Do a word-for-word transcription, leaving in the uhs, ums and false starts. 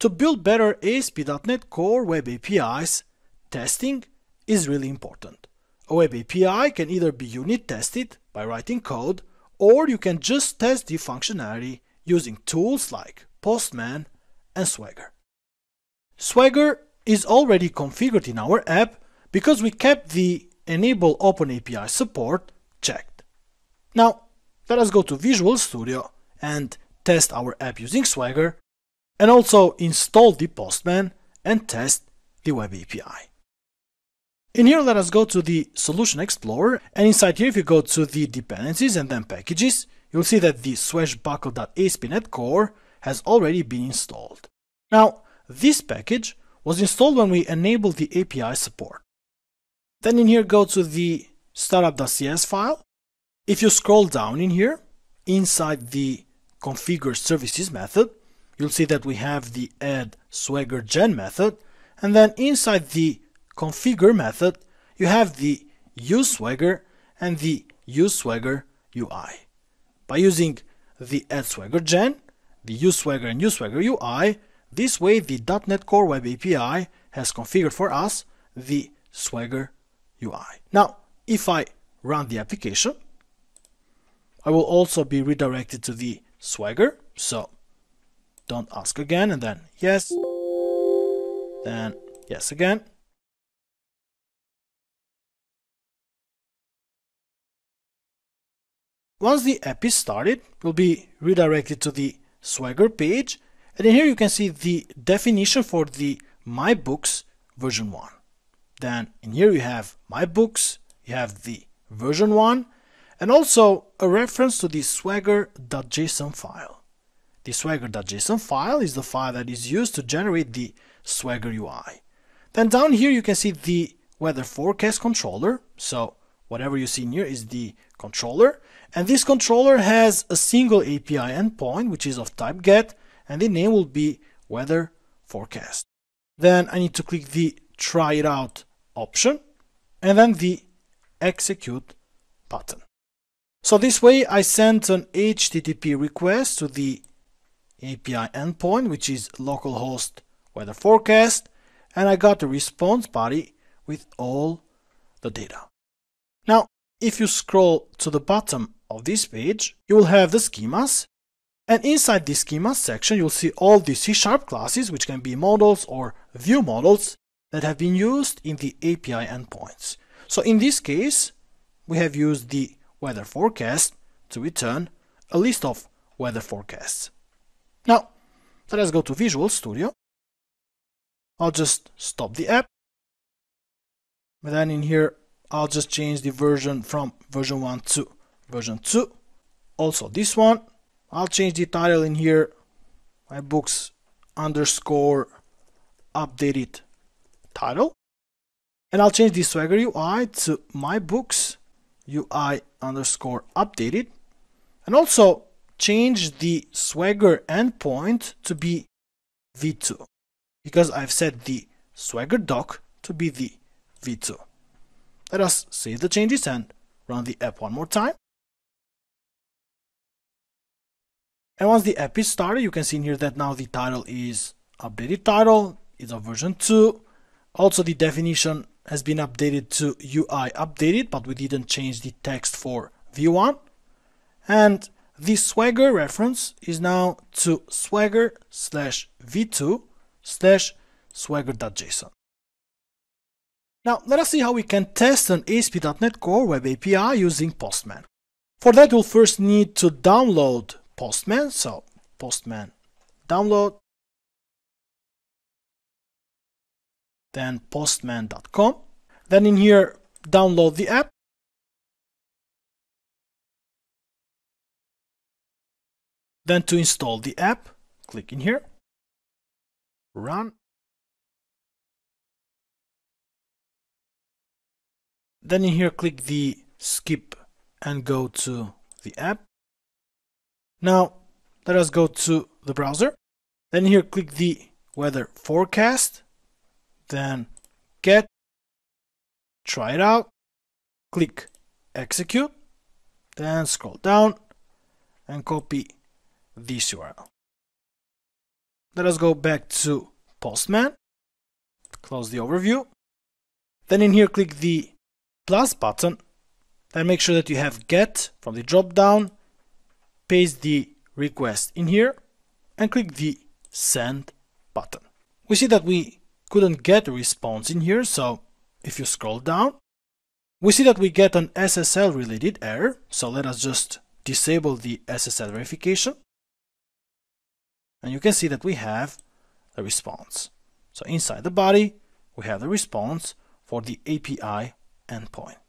To build better A S P dot NET Core Web A P Is, testing is really important. A Web A P I can either be unit tested by writing code, or you can just test the functionality using tools like Postman and Swagger. Swagger is already configured in our app because we kept the Enable OpenAPI support checked. Now, let us go to Visual Studio and test our app using Swagger, and also install the Postman and test the Web A P I. In here, let us go to the Solution Explorer, and inside here, if you go to the dependencies and then packages, you'll see that the swashbuckle dot asp dot net core has already been installed. Now, this package was installed when we enabled the A P I support. Then in here, go to the startup dot C S file. If you scroll down in here, inside the configure services method, you'll see that we have the AddSwaggerGen method, and then inside the configure method, you have the UseSwagger and the UseSwagger U I. By using the AddSwaggerGen, the UseSwagger and UseSwagger U I, this way the .NET Core Web A P I has configured for us the Swagger U I. Now, if I run the application, I will also be redirected to the Swagger, so don't ask again, and then yes, then yes again. Once the app is started, we'll be redirected to the Swagger page, and in here you can see the definition for the My Books version one. Then in here you have My Books, you have the version one, and also a reference to the swagger dot J S O N file. The swagger dot J S O N file is the file that is used to generate the Swagger U I. Then down here you can see the weather forecast controller, so whatever you see in here is the controller, and this controller has a single A P I endpoint which is of type get, and the name will be weather forecast. Then I need to click the try it out option and then the execute button. So this way I sent an H T T P request to the A P I endpoint, which is localhost weather forecast, and I got a response body with all the data. Now, if you scroll to the bottom of this page, you will have the schemas, and inside the schemas section you'll see all the C sharp classes, which can be models or view models, that have been used in the A P I endpoints. So in this case, we have used the weather forecast to return a list of weather forecasts. Now, let us go to Visual Studio. I'll just stop the app, and then in here I'll just change the version from version one to version two. Also this one. I'll change the title in here, My Books underscore updated title, and I'll change the Swagger U I to My Books U I underscore updated, and also change the Swagger endpoint to be v two, because I've set the Swagger doc to be the v two. Let us save the changes and run the app one more time. And once the app is started, you can see in here that now the title is updated title, it's of version two. Also the definition has been updated to U I updated, but we didn't change the text for v one. And the Swagger reference is now to swagger slash v two slash swagger dot J S O N. Now, let us see how we can test an A S P dot NET Core Web A P I using Postman. For that, we'll first need to download Postman, so Postman download, then postman dot com, then in here download the app, then to install the app, click in here, run, then in here click the skip and go to the app. Now let us go to the browser, then here click the weather forecast, then get, try it out, click execute, then scroll down and copy this U R L. Let us go back to Postman, close the overview. Then in here, click the plus button and make sure that you have get from the drop down, paste the request in here and click the send button. We see that we couldn't get a response in here, so if you scroll down, we see that we get an S S L related error. So let us just disable the S S L verification. And you can see that we have a response. So inside the body, we have the response for the A P I endpoint.